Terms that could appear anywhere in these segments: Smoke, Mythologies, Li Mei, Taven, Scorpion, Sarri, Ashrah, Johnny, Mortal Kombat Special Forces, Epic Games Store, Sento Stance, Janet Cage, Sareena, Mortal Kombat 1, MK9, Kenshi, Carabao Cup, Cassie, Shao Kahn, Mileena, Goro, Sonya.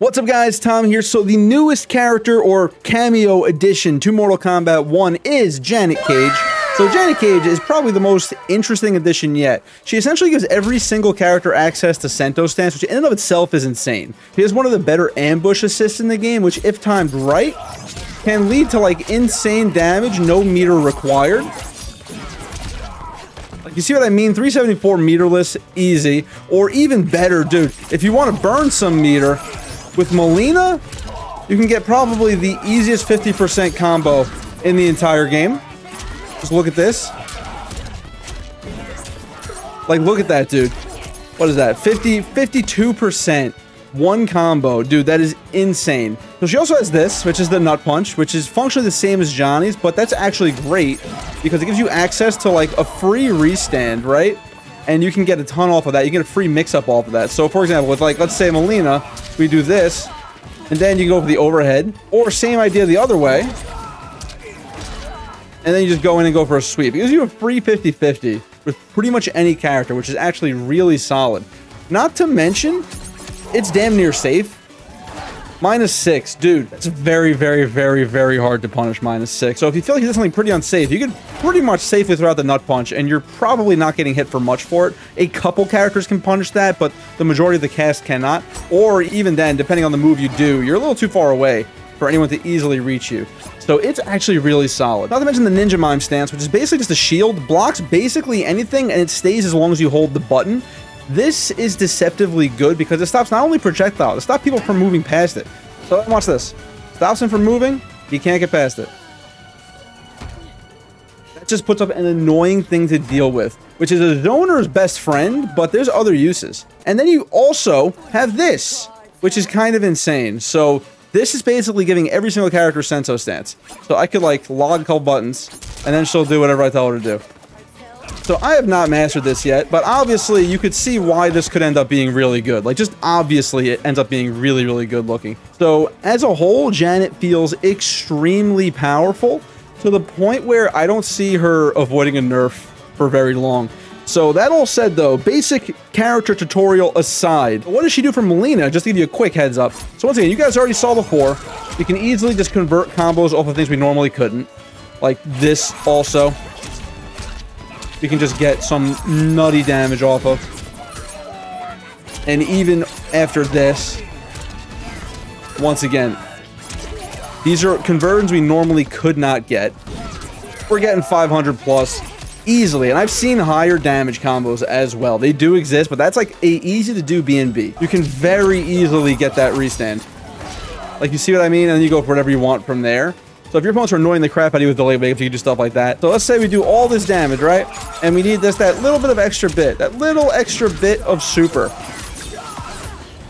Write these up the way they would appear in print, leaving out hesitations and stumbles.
What's up guys, Tom here. So the newest character or cameo addition to Mortal Kombat 1 is Janet Cage. So Janet Cage is probably the most interesting addition yet. She essentially gives every single character access to Sento Stance, which in and of itself is insane. She has one of the better ambush assists in the game, which if timed right, can lead to like insane damage, no meter required. You see what I mean? 374 meterless, easy. Or even better, dude, if you want to burn some meter with Mileena, you can get probably the easiest 50% combo in the entire game. Just look at this. Like, look at that, dude. What is that? 52%. One combo. Dude, that is insane. So she also has this, which is the nut punch, which is functionally the same as Johnny's, but that's actually great because it gives you access to like a free restand, right? And you can get a ton off of that. You get a free mix-up off of that. So for example, with like, let's say Mileena, we do this, and then you can go for the overhead, or same idea the other way. And then you just go in and go for a sweep. It gives you a free 50-50 with pretty much any character, which is actually really solid. Not to mention, it's damn near safe. -6, dude. That's very, very, very, very hard to punish -6. So if you feel like you did something pretty unsafe, you could pretty much safely throw out the nut punch, and you're probably not getting hit for much for it. A couple characters can punish that, but the majority of the cast cannot. Or even then, depending on the move you do, you're a little too far away for anyone to easily reach you. So it's actually really solid. Not to mention the ninja mime stance, which is basically just a shield, blocks basically anything, and it stays as long as you hold the button. This is deceptively good because it stops not only projectiles, it stops people from moving past it. So watch this. Stops him from moving, he can't get past it. That just puts up an annoying thing to deal with, which is a zoner's best friend, but there's other uses. And then you also have this, which is kind of insane. So this is basically giving every single character Sento Stance. So I could like log a couple buttons, and then she'll do whatever I tell her to do. So I have not mastered this yet, but obviously you could see why this could end up being really good. Like, just obviously it ends up being really, really good looking. So as a whole, Janet feels extremely powerful to the point where I don't see her avoiding a nerf for very long. So that all said though, basic character tutorial aside, what does she do for Mileena? Just to give you a quick heads up. So once again, you guys already saw before, you can easily just convert combos off of things we normally couldn't. Like this also. You can just get some nutty damage off of. And even after this, once again, these are conversions we normally could not get. We're getting 500 plus easily, and I've seen higher damage combos as well. They do exist, but that's like a easy to do B&B. You can very easily get that restand. Like, you see what I mean? And then you go for whatever you want from there. So if your opponents are annoying the crap out of you with delay wave, you can do stuff like that. So let's say we do all this damage, right? And we need that little bit of extra bit. That little extra bit of super.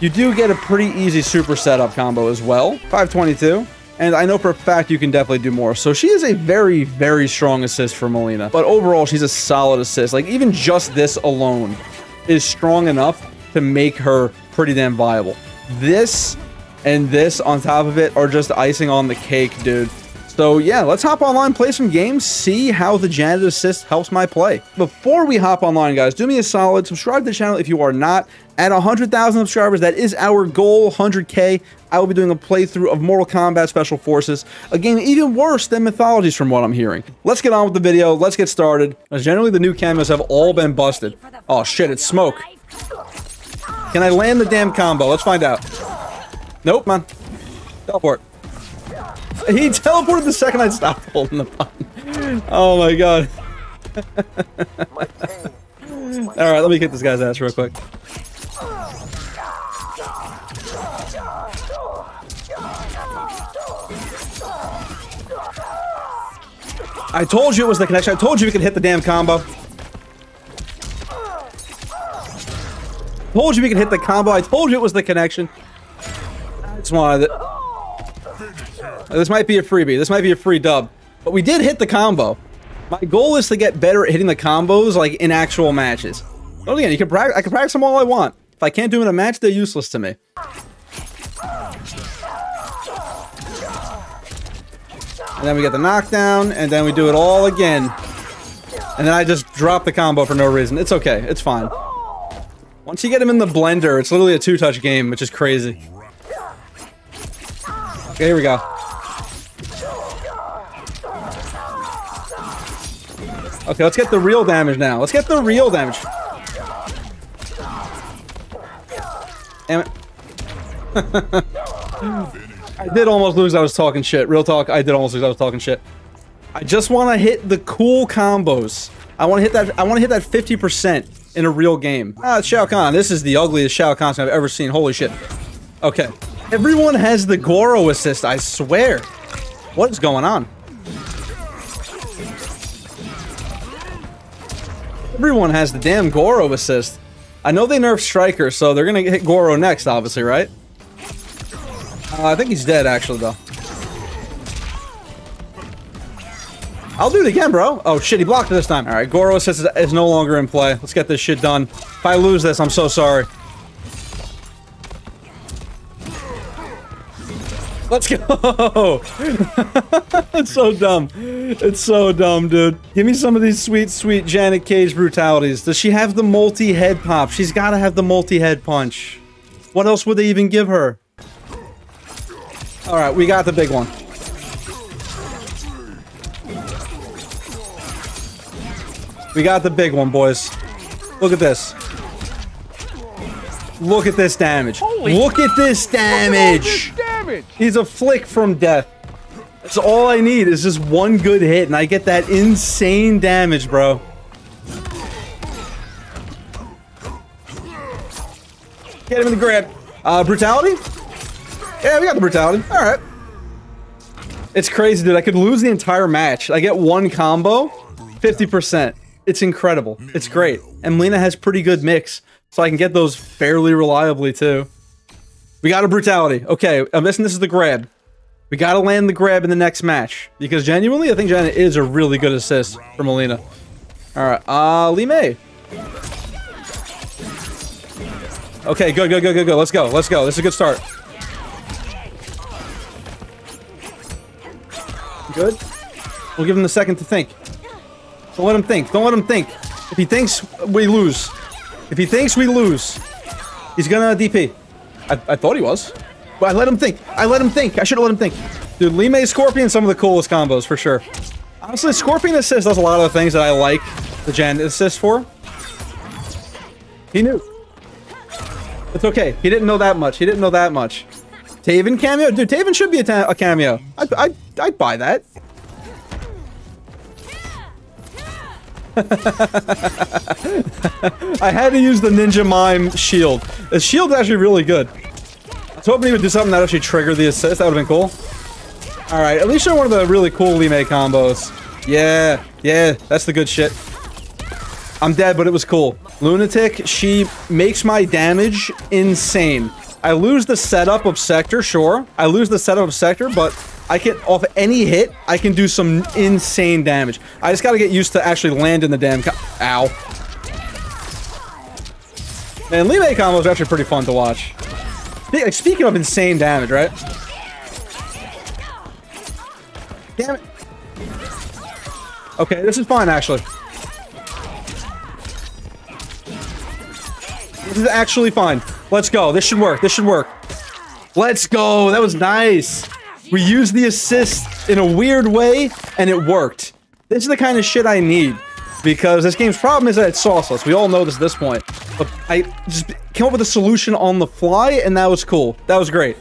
You do get a pretty easy super setup combo as well. 522. And I know for a fact you can definitely do more. So she is a very, very strong assist for Mileena. But overall, she's a solid assist. Like, even just this alone is strong enough to make her pretty damn viable. This and this on top of it are just icing on the cake, dude. So yeah, let's hop online, play some games, see how the Janet assist helps my play. Before we hop online, guys, do me a solid, subscribe to the channel if you are not. At 100,000 subscribers, that is our goal, 100K. I will be doing a playthrough of Mortal Kombat Special Forces, a game even worse than Mythologies from what I'm hearing. Let's get on with the video, let's get started. As generally, the new cameos have all been busted. Oh shit, it's Smoke. Can I land the damn combo? Let's find out. Nope, man. Teleport. He teleported the second I stopped holding the button. Oh my god. Alright, let me kick this guy's ass real quick. I told you it was the connection. I told you we could hit the damn combo. Told you we could hit the combo. I told you it was the connection. I just wanted it. This might be a freebie. This might be a free dub. But we did hit the combo. My goal is to get better at hitting the combos, like, in actual matches. So again, you can practice, I can practice them all I want. If I can't do it in a match, they're useless to me. And then we get the knockdown, and then we do it all again. And then I just drop the combo for no reason. It's okay. It's fine. Once you get him in the blender, it's literally a two-touch game, which is crazy. Okay, here we go. Okay, let's get the real damage now. Let's get the real damage. Damn it. I did almost lose. I was talking shit. Real talk. I did almost lose. I was talking shit. I just want to hit the cool combos. I want to hit that. I want to hit that 50% in a real game. Ah, Shao Kahn. This is the ugliest Shao Kahn I've ever seen. Holy shit. Okay. Everyone has the Goro assist. I swear. What is going on? Everyone has the damn Goro assist. I know they nerfed Striker, so they're gonna hit Goro next, obviously, right? I think he's dead, actually, though. I'll do it again, bro. Oh, shit, he blocked it this time. All right, Goro assist is no longer in play. Let's get this shit done. If I lose this, I'm so sorry. Let's go. It's so dumb. It's so dumb, dude. Give me some of these sweet, sweet Janet Cage brutalities. Does she have the multi-head pop? She's got to have the multi-head punch. What else would they even give her? All right, we got the big one. We got the big one, boys. Look at this. Look at this damage. Look at this damage. He's a flick from death. That's all I need is just one good hit, and I get that insane damage, bro. Get him in the grab. Brutality? Yeah, we got the brutality. All right. It's crazy, dude. I could lose the entire match. I get one combo, 50%. It's incredible. It's great. And Mileena has pretty good mix, so I can get those fairly reliably, too. We got a brutality. Okay, I'm missing this is the grab. We got to land the grab in the next match. Because genuinely, I think Janet is a really good assist for Mileena. Alright, Li Mei. Okay, good, good, good, good, good. Let's go, let's go. This is a good start. Good. We'll give him a second to think. Don't let him think. Don't let him think. If he thinks, we lose. If he thinks, we lose. He's gonna DP. I thought he was. But I let him think. I let him think. I should have let him think. Dude, Li Mei Scorpion, some of the coolest combos, for sure. Honestly, Scorpion assist does a lot of the things that I like the Janet assist for. He knew. It's okay. He didn't know that much. He didn't know that much. Taven cameo? Dude, Taven should be a cameo. I'd buy that. I had to use the Ninja Mime shield. The shield's actually really good. I was hoping he would do something that actually triggered the assist. That would've been cool. Alright, at least you're one of the really cool Li Mei combos. Yeah, yeah, that's the good shit. I'm dead, but it was cool. Lunatic, she makes my damage insane. I lose the setup of Sector, sure. I lose the setup of Sector, but I can, off any hit, I can do some insane damage. I just gotta get used to actually landing the damn ow. Man, Li Mei combos are actually pretty fun to watch. Speaking of insane damage, right? Damn it. Okay, this is fine, actually. This is actually fine. Let's go. This should work. This should work. Let's go. That was nice. We used the assist in a weird way, and it worked. This is the kind of shit I need, because this game's problem is that it's sauceless. We all know this at this point. But I just came up with a solution on the fly, and that was cool. That was great.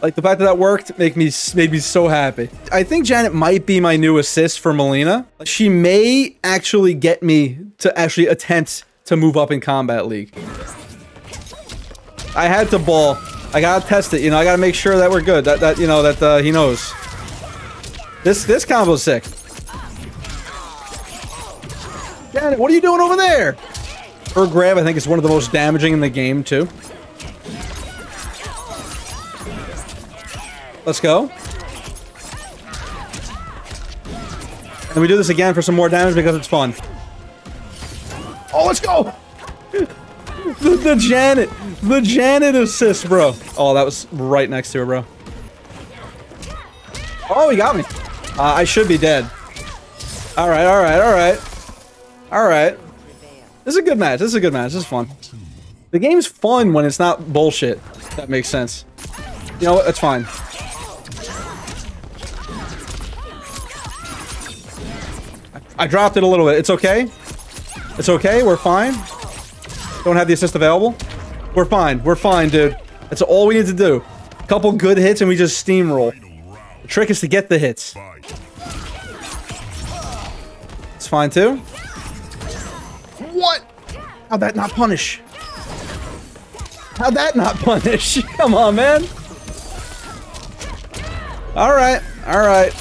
Like, the fact that that worked made me so happy. I think Janet might be my new assist for Mileena. She may actually get me to actually attempt to move up in Combat League. I had to ball. I gotta test it, you know. I gotta make sure that we're good. That you know, that he knows. This combo's sick. Janet, what are you doing over there? Her grab, I think, is one of the most damaging in the game, too. Let's go. And we do this again for some more damage because it's fun. Oh, let's go! The Janet assist, bro. Oh, that was right next to her, bro. Oh, he got me. I should be dead. All right, all right, all right. All right. This is a good match. This is a good match. This is fun. The game's fun when it's not bullshit. That makes sense. You know what? That's fine. I dropped it a little bit. It's okay. It's okay. We're fine. Don't have the assist available. We're fine. We're fine, dude. That's all we need to do. A couple good hits and we just steamroll. The trick is to get the hits. It's fine, too. What? How'd that not punish? How'd that not punish? Come on, man. All right. All right.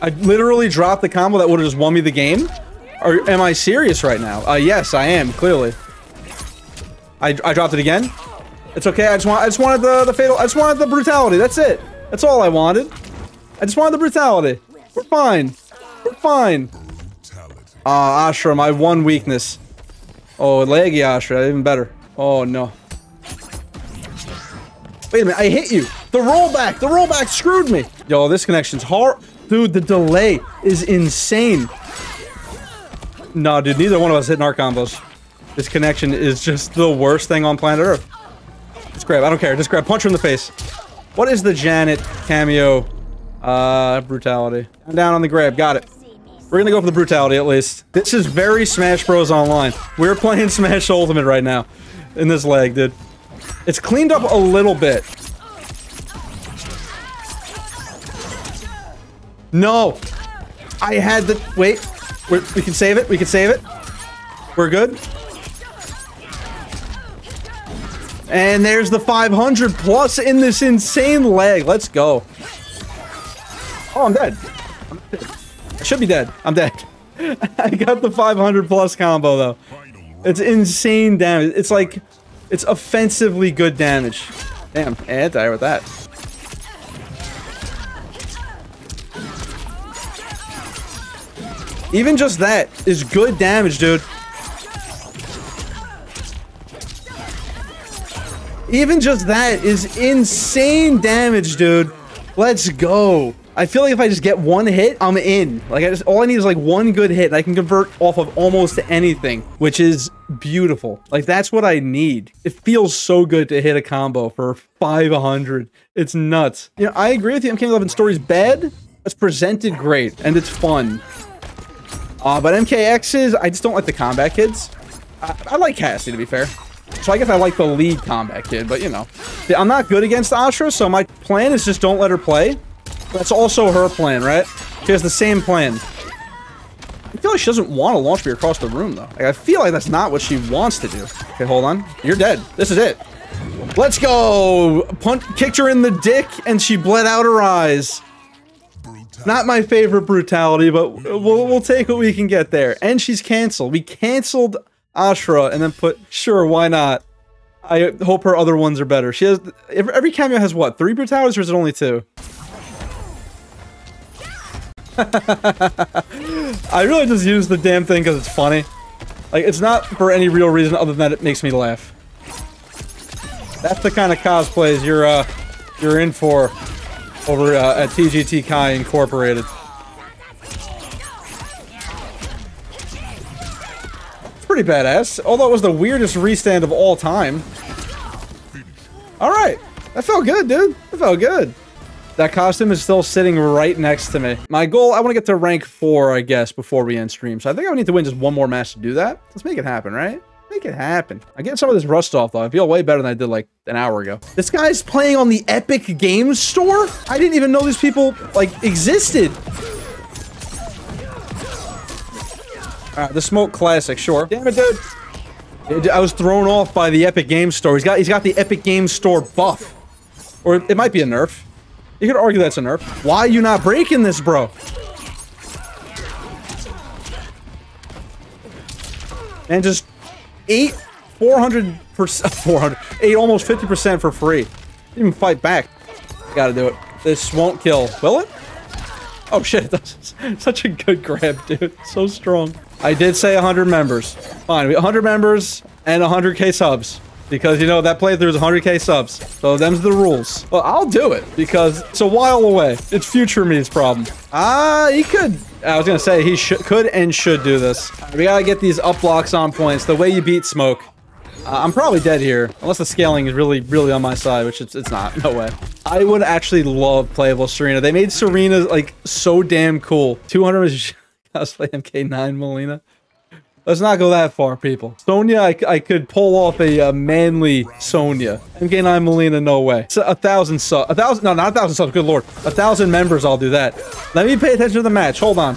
I literally dropped the combo that would have just won me the game? Or am I serious right now? Yes, I am, clearly. I dropped it again. It's okay, I just wanted the fatal, I just wanted the brutality, that's it. That's all I wanted. I just wanted the brutality. We're fine. We're fine. Ah, Ashrah, my one weakness. Oh, laggy Ashrah, even better. Oh, no. Wait a minute, I hit you. The rollback screwed me. Yo, this connection's hard. Dude, the delay is insane. No, dude, neither one of us hitting our combos. This connection is just the worst thing on planet Earth. Just grab, I don't care. Just grab, punch her in the face. What is the Janet cameo? Brutality. I'm down on the grab, got it. We're gonna go for the brutality at least. This is very Smash Bros. Online. We're playing Smash Ultimate right now. In this leg, dude. It's cleaned up a little bit. No! I had the... Wait. We can save it. We can save it. We're good. And there's the 500 plus in this insane leg. Let's go. Oh, I'm dead. I should be dead. I'm dead. I got the 500 plus combo, though. It's insane damage. It's like... It's offensively good damage. Damn. And I die with that. Even just that is good damage, dude. Even just that is insane damage, dude. Let's go. I feel like if I just get one hit, I'm in. Like, all I need is like one good hit and I can convert off of almost anything, which is beautiful. Like, that's what I need. It feels so good to hit a combo for 500. It's nuts. You know, I agree with you. MK9 story's bad. It's presented great and it's fun. But MKX's, I just don't like the combat kids. I like Cassie, to be fair. So I guess I like the lead combat kid, but you know. I'm not good against Ashrah, so my plan is just don't let her play. That's also her plan, right? She has the same plan. I feel like she doesn't want to launch me across the room, though. Like, I feel like that's not what she wants to do. Okay, hold on. You're dead. This is it. Let's go! Kicked her in the dick, and she bled out her eyes. Not my favorite brutality, but we'll take what we can get there. And she's canceled. We canceled Ashrah and then put, sure, why not? I hope her other ones are better. She has, every cameo has what, 3 brutalities or is it only 2? I really just use the damn thing because it's funny. Like, it's not for any real reason other than that it makes me laugh. That's the kind of cosplays you're in for. Over at TGT Kai Incorporated. It's pretty badass, although it was the weirdest restand of all time. Alright, that felt good, dude. That felt good. That costume is still sitting right next to me. My goal, I want to get to rank 4, I guess, before we end stream. So I think I need to win just one more match to do that. Let's make it happen, right? Make it happen. I'm getting some of this rust off, though. I feel way better than I did, like, an hour ago. This guy's playing on the Epic Games Store? I didn't even know these people, like, existed. Alright, the Smoke Classic, sure. Damn it, dude. I was thrown off by the Epic Games Store. He's got the Epic Games Store buff. Or it might be a nerf. You could argue that's a nerf. Why are you not breaking this, bro? And just... 8 almost 50% for free. Didn't even fight back. Gotta do it. This won't kill. Will it? Oh shit, that's such a good grab, dude. So strong. I did say 100 members. Fine, we 100 members and 100k subs. Because, you know, that playthrough is 100k subs. So them's the rules. Well, I'll do it because it's a while away. It's future me's problem. He could... I was gonna say he could and should do this. We gotta get these up blocks on points. The way you beat Smoke I'm probably dead here, unless the scaling is really on my side, which it's not. No way. I would actually love playable Sareena. They made Sareena like so damn cool. 200 is cosplay MK9 Mileena. Let's not go that far, people. Sonya, I could pull off a manly Sonya. MK9 Mileena, no way. So 1,000 subs. 1,000? No, not 1,000 subs. Good lord. 1,000 members. I'll do that. Let me pay attention to the match. Hold on.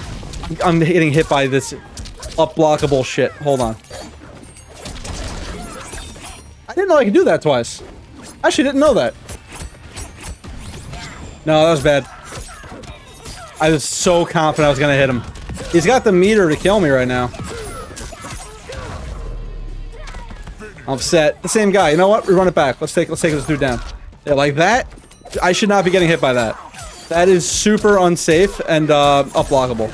I'm getting hit by this unblockable shit. Hold on. I didn't know I could do that twice. I actually didn't know that. No, that was bad. I was so confident I was gonna hit him. He's got the meter to kill me right now. I'm upset. The same guy. You know what? We run it back. Let's take this dude down. Yeah, like that. I should not be getting hit by that. That is super unsafe and unblockable.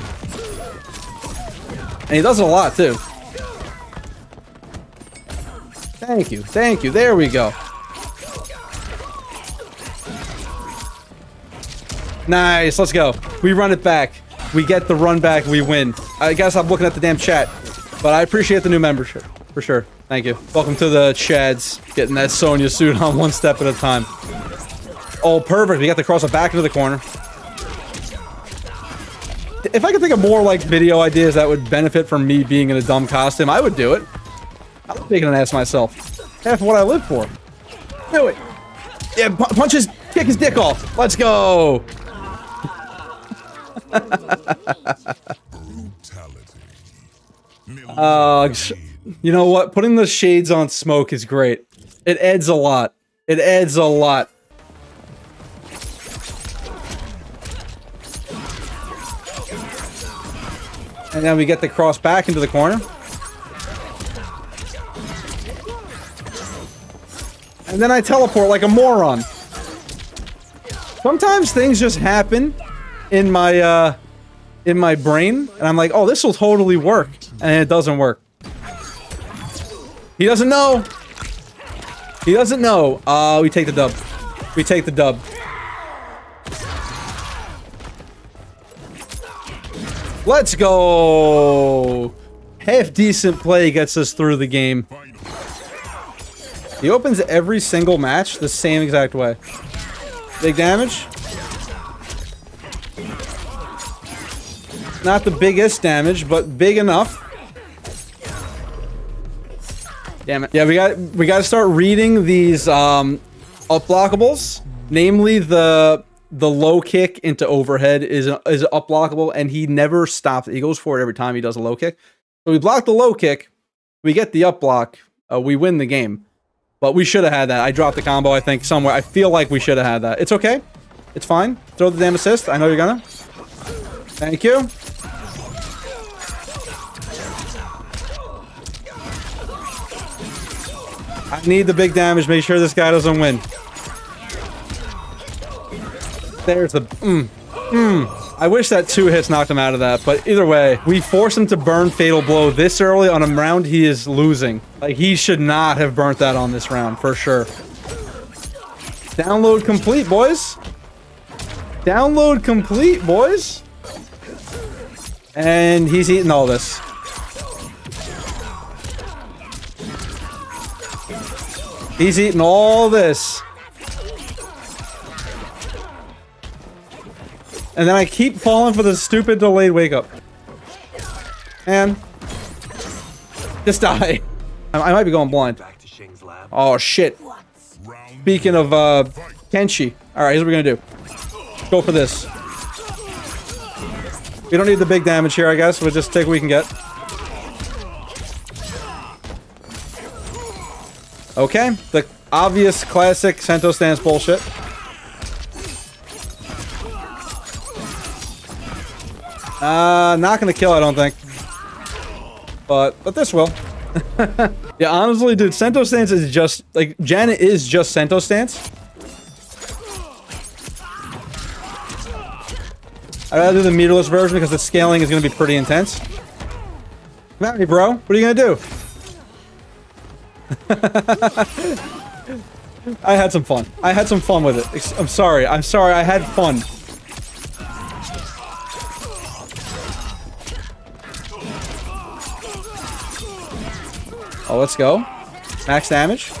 And he does it a lot too. Thank you. Thank you. There we go. Nice. Let's go. We run it back. We get the run back. We win. I gotta stop looking at the damn chat. But I appreciate the new membership. For sure. Thank you. Welcome to the Chads. Getting that Sonya suit on one step at a time. Oh, perfect. We got to cross it back into the corner. If I could think of more, like, video ideas that would benefit from me being in a dumb costume, I would do it. I was making an ass myself. Half of what I live for. Do it. Yeah, punch his, kick his dick off. Let's go. You know what? Putting the shades on Smoke is great. It adds a lot. It adds a lot. And then we get the cross back into the corner. And then I teleport like a moron. Sometimes things just happen in my brain, and I'm like, oh, this will totally work. And it doesn't work. He doesn't know. He doesn't know. We take the dub. We take the dub. Let's go. Half decent play gets us through the game. He opens every single match the same exact way. Big damage. Not the biggest damage, but big enough. Damn it. Yeah, we gotta start reading these unblockables. Namely, the low kick into overhead is unblockable, and he never stops. He goes for it every time he does a low kick. So we block the low kick. We get the up block. We win the game. But we should have had that. I dropped the combo, I think, somewhere. I feel like we should have had that. It's okay. It's fine. Throw the damn assist. I know you're gonna. Thank you. I need the big damage. Make sure this guy doesn't win. There's the... I wish that two hits knocked him out of that. But either way, we force him to burn Fatal Blow this early on a round he is losing. Like, he should not have burnt that on this round, for sure. Download complete, boys. Download complete, boys. And he's eating all this. He's eating all this. And then I keep falling for the stupid delayed wake-up. And... just die. I might be going blind. Oh, shit. Speaking of, Kenshi. Alright, here's what we're gonna do. Go for this. We don't need the big damage here, I guess. We'll just take what we can get. Okay. The obvious classic Sento Stance bullshit. Not gonna kill, I don't think. But this will. Yeah, honestly, dude, Sento Stance is just, like, Janet is just Sento Stance. I'd rather do the meterless version because the scaling is gonna be pretty intense. Come at me, bro. What are you gonna do? I had some fun. I had some fun with it. I'm sorry. I'm sorry. I had fun. Oh, let's go. Max damage.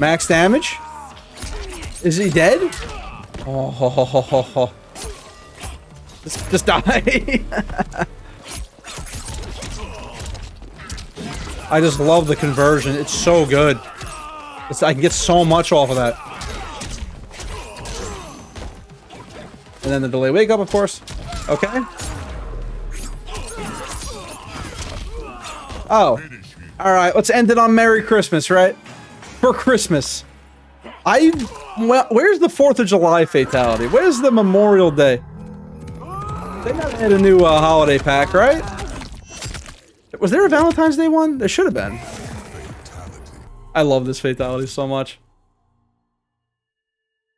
Max damage. Is he dead? Oh, ho, ho, ho, ho, ho. Just die. I just love the conversion. It's so good. It's, I can get so much off of that. And then the delay wake up, of course. Okay. Oh. Alright, let's end it on Merry Christmas, right? For Christmas. Well, where's the 4th of July fatality? Where's the Memorial Day? They never had a new holiday pack, right? Was there a Valentine's Day one? There should have been. I love this fatality so much.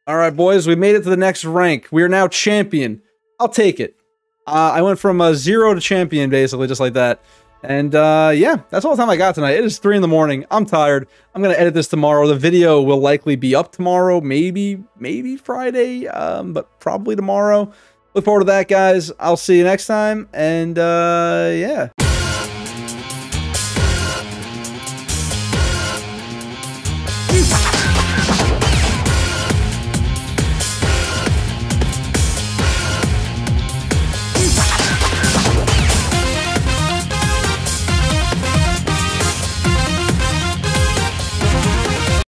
Alright, boys, we made it to the next rank. We are now champion. I'll take it. I went from zero to champion, basically, just like that. And, yeah, that's all the time I got tonight. It is 3 in the morning. I'm tired. I'm going to edit this tomorrow. The video will likely be up tomorrow. Maybe Friday, but probably tomorrow. Look forward to that, guys. I'll see you next time. And, yeah.